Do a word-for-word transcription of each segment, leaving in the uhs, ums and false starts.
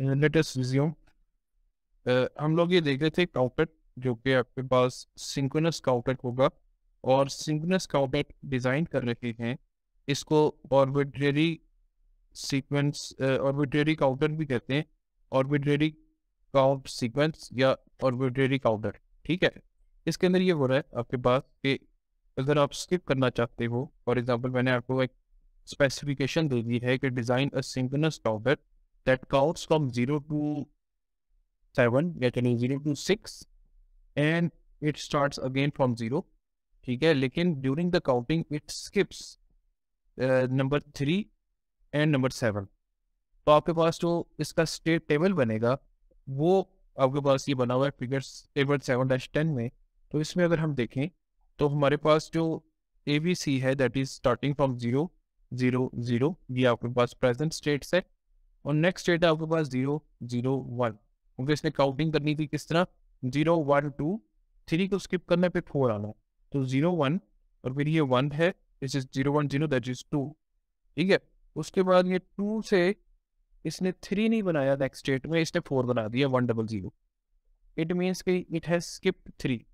Let us resume. हम लोग ये देख रहे थे काउटलेट, जो कि आपके पास सिंक्रोनस काउटलेट होगा और सिंक्रोनस काउटलेट डिज़ाइन कर रहे हैं। इसको ऑर्बिटरी सीक्वेंस ऑर्बिटरी काउंटर भी कहते हैं, ऑर्बिटरी काउंट सीक्वेंस या ऑर्बिटरी काउंटर। ठीक है, इसके अंदर ये हो रहा है आपके पास कि अगर आप स्किप करना चाहते हो, फॉर एग्जांपल मैंने आपको एक स्पेसिफिकेशन दे दी है कि design a synchronous counter that counts from zero to seven या चलिए zero to six and it starts again from zero. ठीक है, लेकिन during the counting it skips number three and number seven. तो आपके पास जो इसका स्टेट टेबल बनेगा वो आपके पास ये बना हुआ है figures table seven dash ten में। तो इसमें अगर हम देखें तो हमारे पास जो ए बी सी है that is starting from zero zero zero, ये आपके पास प्रेजेंट स्टेट्स है और नेक्स्ट स्टेट है आपके पास जीरो जीरो वन, क्योंकि इसने काउंटिंग करनी थी किस तरह, जीरो वन टू थ्री को स्किप करने पे फोर आना, तो जीरो वन और फिर ये वन है, this is zero one zero that is two. ठीक है, उसके बाद ये टू से इसने थ्री नहीं बनाया नेक्स्ट स्टेट में, इसने फोर बना दिया one double zero, it means कि इट हैज स्किप्ड थ्री।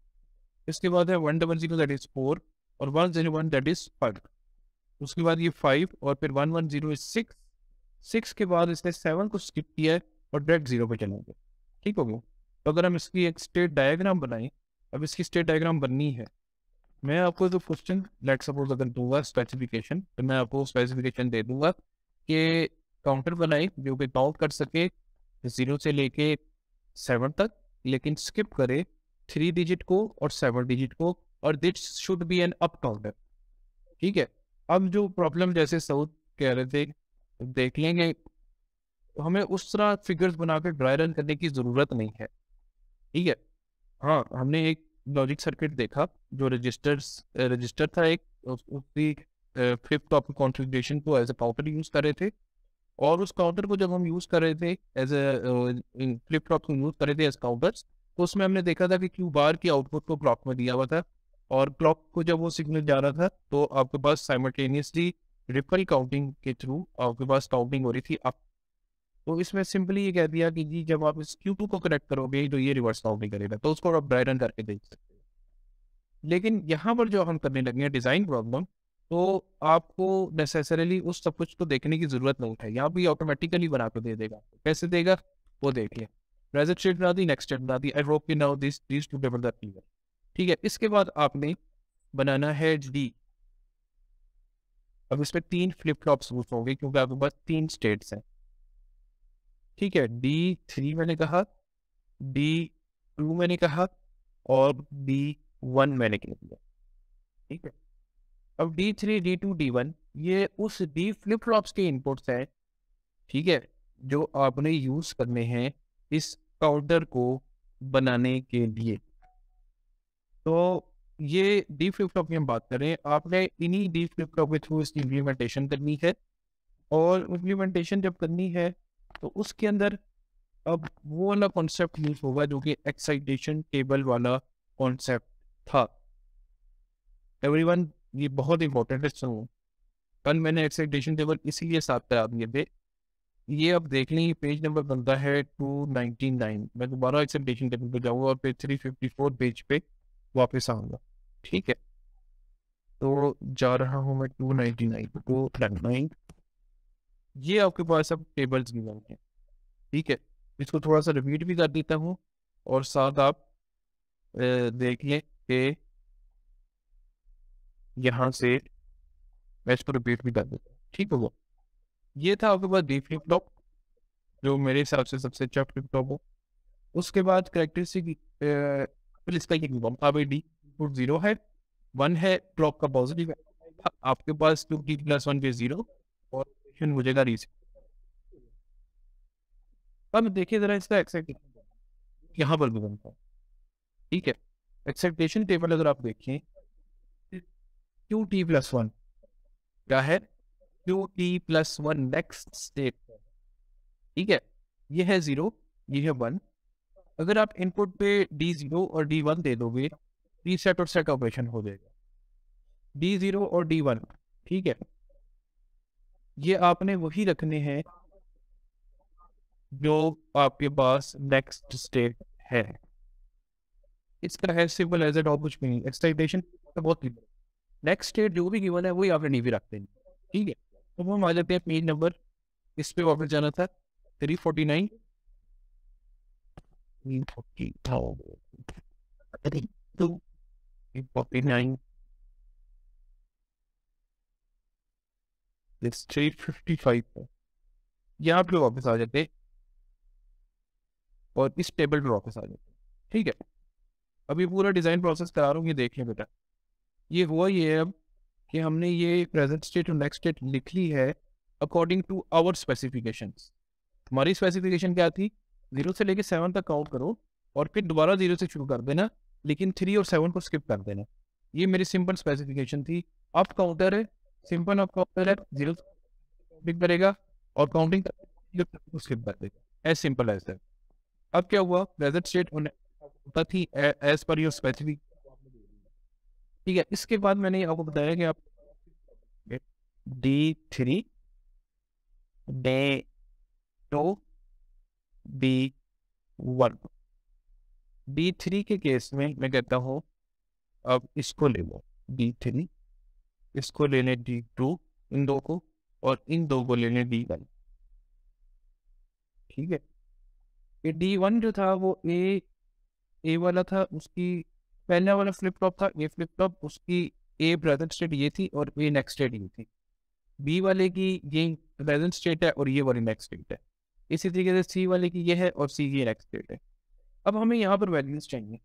इसके बाद है one double zero that is four और one zero one that is five, उसके बाद ये फाइव और फिर one one zero is six. Six के बाद इसने सेवन को स्किप किया है और डायरेक्ट जीरो पे चले गए। ठीक हो गया, तो अगर हम इसकी एक स्टेट डायग्राम बनाएं, अब इसकी स्टेट डायग्राम बननी है। मैं आपको जो क्वेश्चन लेट सपोज अगर दूंगा स्पेसिफिकेशन, तो मैं आपको स्पेसिफिकेशन दे दूंगा कि काउंटर बनाए जो कि काउंट कर सके जीरो से लेके सेवन तक, लेकिन स्किप करे थ्री डिजिट को और सेवन डिजिट को, और this should be an up counter. ठीक है, अब जो प्रॉब्लम जैसे साउथ कह रहे थे देख लेंगे, हमें उस तरह फिगर्स बनाकर ड्राई रन करने की ज़रूरत नहीं है। ठीक है, हाँ हमने एक लॉजिक सर्किट देखा जो रजिस्टर्स रजिस्टर था एक, उसकी फिफ्थ ऑफ कॉन्फ़िगरेशन को एज ए काउंटर यूज़ कर रहे थे, और उस काउंटर को जब हम यूज़ कर रहे थे एज ए फ्लिप फ्लॉप को यूज़ कर रहे थे एज काउंटर्स, तो उसमें हमने देखा था कि क्यू बार की आउटपुट को क्लॉक में दिया हुआ था, और क्लॉक को जब वो सिग्नल जा रहा था तो आपके पास साइमल्टेनियसली रिपल काउंटिंग के थ्रू आपके पास काउंटिंग हो रही थी अप। तो इसमें सिंपली ये कह दिया कि जी जब आप इस क्यू टू को कनेक्ट करोगे तो ये रिवर्स काउंटिंग करेगा, तो उसको आप ड्राई रन करके देख सकते हो। लेकिन यहाँ पर जो हम करने लगे हैं डिज़ाइन प्रॉब्लम, तो आपको नेसेसरीली उस सब कुछ को देखने की ज़रूरत नहीं है, यहाँ भी ऑटोमेटिकली बना कर दे देगा। कैसे देगा वो देखिए, प्रेजेंट स्टेट बना दी, नेक्स्ट स्टेट बना दी, I hope you know this this to table that clear. ठीक है, इसके बाद आपने बनाना है डी। अब इसमें तीन फ्लिप फ्लॉप्स यूज होंगे क्योंकि आपके पास तीन स्टेट्स हैं। ठीक है, डी थ्री मैंने कहा, डी टू मैंने कहा और डी वन मैंने कह दिया। ठीक है, अब D three D two D one ये उस डी फ्लिप फ्लॉप्स के इनपुट्स हैं। ठीक है, जो आपने यूज़ करने हैं इस काउंटर को बनाने के लिए। तो ये डी फ्लिप फ्लॉप की हम बात करें, आपने इन्हीं डी फ्लिप फ्लॉप के थ्रू इसकी इम्प्लीमेंटेशन करनी है, और इम्प्लीमेंटेशन जब करनी है तो उसके अंदर अब वो वाला कॉन्सेप्ट यूज होगा जो कि एक्साइटेशन टेबल वाला कॉन्सेप्ट था। एवरीवन ये बहुत इंपॉर्टेंट है, सुनो। कल मैंने एक्साइटेशन टेबल इसीलिए साफ करा दिए थे, ये अब देख लें। पेज नंबर बनता है टू नाइन्टी नाइन। मैं दोबारा एक्साइटेशन टेबल पे जाऊँगा और page three fifty four page पे वापस आऊँगा। ठीक है, तो जा रहा हूँ मैं two ninety nine two nine. ये आपके पास अब टेबल्स गिवन हैं। ठीक है, इसको थोड़ा सा रिपीट भी कर देता हूँ और साथ आप देख लें कि यहाँ से मैं इसको रिपीट भी कर देता हूँ। ठीक होगा, ये था आपके पास डी फ्लिप फ्लॉप जो मेरे हिसाब से सबसे अच्छा फ्लिप फ्लॉप हो। उसके बाद करेक्टरिस्टिक फिर इसका ये बम्पा डी इनपुट जीरो है, वन है, क्लॉक का पॉजिटिव आपके पास टू डी प्लस वन पे जीरो और मुझे का रीज़। अब देखिए जरा इसका एक्साइटेशन यहाँ पर भी बनता है। ठीक है, एक्साइटेशन टेबल अगर आप देखें क्यू टी प्लस वन क्या है, Q T plus one next state. ठीक है, ये है जीरो, ये है वन। अगर आप इनपुट पे डी जीरो और डी वन दे दोगे रीसेट और सेट ऑपरेशन हो जाएगा। डी जीरो और डी वन ठीक है, ये आपने वही रखने हैं जो आपके पास नेक्स्ट स्टेट है। इसका है सिंपल एज ए और कुछ भी नहीं, एक्साइटेशन तो बहुत क्लियर। नेक्स्ट स्टेट जो भी गिवन है वही आपने नहीं भी रखते हैं, ठीक है। अब हम आ जाते हैं पेज नंबर, इस पे वापस जाना था three forty nine. Three forty nine three fifty five है, यहाँ पे वापस आ जाते और इस टेबल पे वापस आ जाते, ठीक है। अभी पूरा डिज़ाइन प्रोसेस करा रहा हूँ, ये देख लें बेटा। ये हुआ ये अब कि हमने ये प्रेजेंट स्टेट और नेक्स्ट स्टेट लिख ली है अकॉर्डिंग टू आवर स्पेसिफिकेशंस। हमारी स्पेसिफिकेशन क्या थी, जीरो से लेके सेवन तक काउंट करो और फिर दोबारा जीरो से शुरू कर देना, लेकिन थ्री और सेवन को स्किप कर देना। ये मेरी सिंपल स्पेसिफिकेशन थी। अप काउंटर है, सिंपल अप काउंटर है, जीरो पिक करेगा और काउंटिंग स्किप कर देगा, एज सिंपल एज दैट। अब क्या हुआ, प्रेजेंट स्टेट और थी एज पर योर स्पेसिफिक, ठीक है। इसके बाद मैंने आपको बताया कि आप D three D two B one, D three के केस में मैं कहता हूँ अब इसको ले लो डी थ्री, इसको ले लें डी टू, इन दो को, और इन दो को ले लें डी वन, ठीक है। ये डी वन जो था वो ए ए वाला था, उसकी पहला वाला फ्लिप फ्लॉप था, ये फ्लिप फ्लॉप उसकी ए प्रेजेंट स्टेट ये थी और ए नेक्स्ट स्टेट ये थी। बी वाले की ये प्रेजेंट स्टेट है और ये वाली नेक्स्ट स्टेट है। इसी तरीके से सी वाले की ये है और सी की नेक्स्ट स्टेट है। अब हमें यहाँ पर वैल्यूज चाहिए,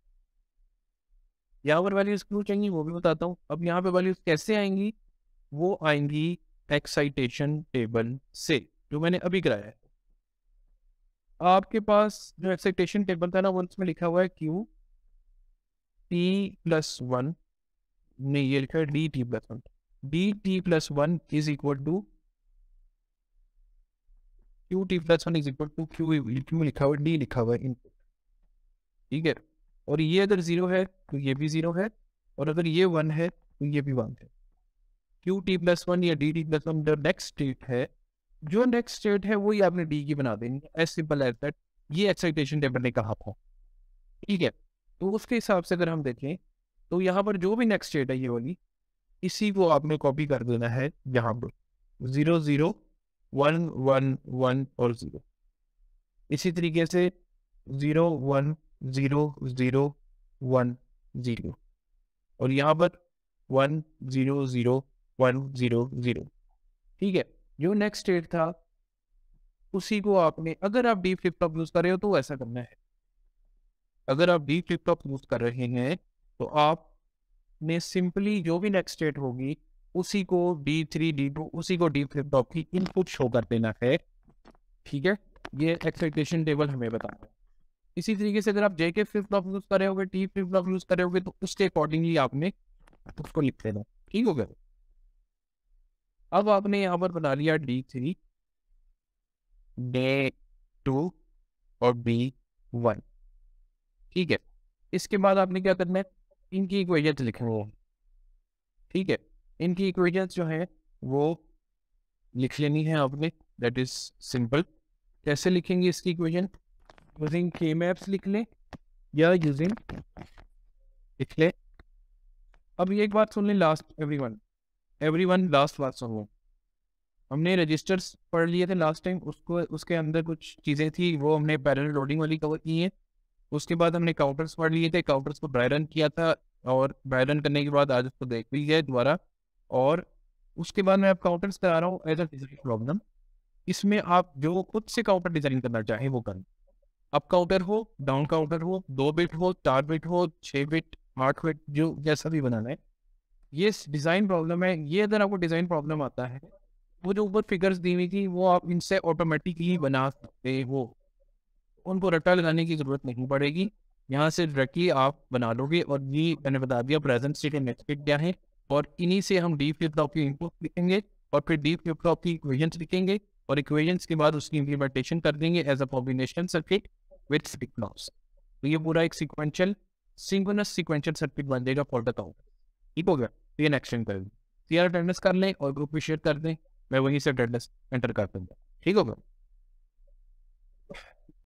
यहाँ पर वैल्यूज क्यों चाहिए वो भी बताता हूँ। अब यहाँ पर वैल्यूज कैसे आएंगी, वो आएंगी एक्साइटेशन टेबल से जो मैंने अभी कराया है। आपके पास जो एक्साइटेशन टेबल था ना, वो उसमें लिखा हुआ है क्यू टी प्लस वन, नहीं ये लिखा है D T plus one, D T plus one is equal to Q T plus one is equal to Q, Q लिखा हुआ है, डी लिखा हुआ है इनपुट, ठीक है। और ये अगर जीरो है तो ये भी जीरो है, और अगर ये वन है तो ये भी वन है। क्यू टी प्लस वन या डी टी प्लस वन जो नेक्स्ट स्टेट है, जो नेक्स्ट स्टेट है वही आपने डी की बना देनी है, एज सिंपल एज दैट। ये एक्साइटेशन टेबल ने कहा था, ठीक है। तो उसके हिसाब से अगर हम देखें तो यहाँ पर जो भी नेक्स्ट स्टेट है ये वाली, इसी को आपने कॉपी कर देना है यहाँ पर zero zero one one one और जीरो, इसी तरीके से zero one zero zero one zero, और यहाँ पर one zero zero one zero zero, ठीक है। जो नेक्स्ट स्टेट था उसी को आपने, अगर आप डी फ्लिप फ्लॉप यूज कर रहे हो तो ऐसा करना है, अगर आप डी फ्लिप फ्लॉप यूज कर रहे हैं तो आपने सिंपली जो भी नेक्स्ट स्टेट होगी उसी को डी थ्री डी टू, उसी को डी फ्लिप फ्लॉप की इनपुट शो कर देना है, ठीक है। ये एक्साइटेशन टेबल हमें बताना है। इसी तरीके से अगर आप जे के फ्लिप फ्लॉप यूज कर रहे होगे, टी फ्लिप फ्लॉप यूज कर रहे होगे, तो उसके अकॉर्डिंगली आपने उसको लिख देना, ठीक हो गया। अब आपने यहाँ पर बना लिया डी थ्री डे टू और बी वन, ठीक है। इसके बाद आपने क्या करना है, इनकी इक्वेशंस लिखनी है, ठीक है। इनकी इक्वेशंस जो है वो लिख लेनी है आपने, दैट इज सिंपल। कैसे लिखेंगे इसकी इक्वेशन, यूजिंग के मैप्स लिख लें या यूजिंग लिख लें। अब ये एक बात सुन लें last, every one every one last बात सुन लो। हमने रजिस्टर्स पढ़ लिए थे लास्ट टाइम, उसको उसके अंदर कुछ चीज़ें थी वो हमने पैरेलल लोडिंग वाली कवर की हैं। उसके बाद हमने काउंटर्स पढ़ लिए थे, काउंटर्स को ड्राई रन किया था और ड्राई रन करने के बाद आज उसको देख भी गए दोबारा। और उसके बाद मैं आप काउंटर्स करा रहा हूँ एज अ डिजाइन प्रॉब्लम। इसमें आप जो खुद से काउंटर डिजाइन करना चाहें वो करें, अप काउंटर हो, डाउन काउंटर हो, दो बिट हो, चार बिट हो, छः बिट, आठ बिट, जो जैसा भी बनाना है। ये डिज़ाइन प्रॉब्लम है ये। अगर आपको डिज़ाइन प्रॉब्लम आता है, वो जो ऊपर फिगर्स दी हुई थी वो आप इनसे ऑटोमेटिकली बना सकते हो, उनको रट्टा लगाने की ज़रूरत नहीं पड़ेगी, यहाँ से डायरेक्टली आप बना लोगे। और ये मैंने बता दिया present state and next state क्या है, और इन्हीं से हम डी फ्लिप फ्लॉप की इनपुट लिखेंगे और फिर डी फ्लिप फ्लॉप की इक्वेशंस लिखेंगे, और इक्वेशंस के बाद उसकी इम्प्लीमेंटेशन कर देंगे as a combination circuit with flip flops. तो ये पूरा एक सिक्वेंशियल सिंक्रोनस सिक्वेंशियल सर्किट बन जाएगा फॉर द काउंटर, ठीक हो गया। तो ये नेक्स्ट टाइम कर लें, सी आर अटेंडेंस कर लें और ग्रुप में शेयर कर दें, मैं वहीं से अटेंडेंस एंटर कर दूँगा, ठीक होगा।